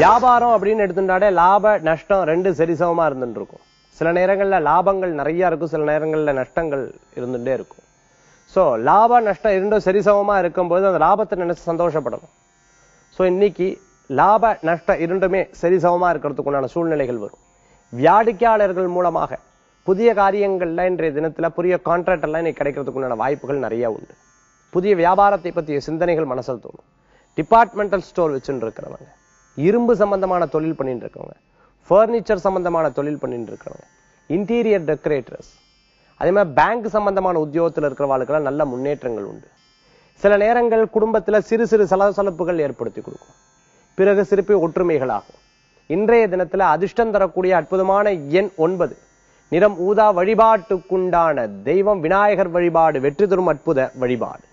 வியாபாரம் அப்படின்னு எடுத்துட்டாலே லாப நஷ்டம் ரெண்டு சரிசமமா இருந்துட்டு இருக்கும். சில நேரங்களில் லாபங்கள் நிறைய இருக்கும், சில நேரங்களில் நஷ்டங்கள் இருந்துட்டே இருக்கும். ஸோ லாப நஷ்டம் இரண்டும் சரிசமமா இருக்கும்போது அந்த லாபத்தை நினைச்சு சந்தோஷப்படணும். ஸோ இன்னைக்கு லாப நஷ்டம் இரண்டுமே சரிசமமா இருக்கிறதுக்குண்டான சூழ்நிலைகள் வரும். வாடிக்கையாளர்கள் மூலமாக புதிய காரியங்கள்லாம் இன்றைய தினத்தில் புதிய கான்ட்ராக்ட் எல்லாம் இன்னைக்கு கிடைக்கிறதுக்குண்டான வாய்ப்புகள் நிறைய உண்டு. புதிய வியாபாரத்தை பற்றிய சிந்தனைகள் மனசில் தோணும். டிபார்ட்மெண்டல் ஸ்டோர் வச்சுட்டு இருக்கிறவங்க, இரும்பு சம்பந்தமான தொழில் பண்ணிட்டு இருக்கவங்க, ஃபர்னிச்சர் சம்பந்தமான தொழில் பண்ணிட்டு இருக்கிறவங்க, இன்டீரியர் டெக்கரேட்டர்ஸ், அதே மாதிரி பேங்க் சம்பந்தமான உத்தியோகத்தில் இருக்கிறவாளுக்கெல்லாம் நல்ல முன்னேற்றங்கள் உண்டு. சில நேரங்கள் குடும்பத்தில் சிறு சிறு சலசலப்புகள் ஏற்படுத்தி கொடுக்கும், பிறகு சிறப்பு ஒற்றுமைகளாகும். இன்றைய தினத்தில் அதிர்ஷ்டம் தரக்கூடிய அற்புதமான எண் 9, நிறம் ஊதா. வழிபாட்டுக்குண்டான தெய்வம் விநாயகர் வழிபாடு, வெற்றி தரும் அற்புத வழிபாடு.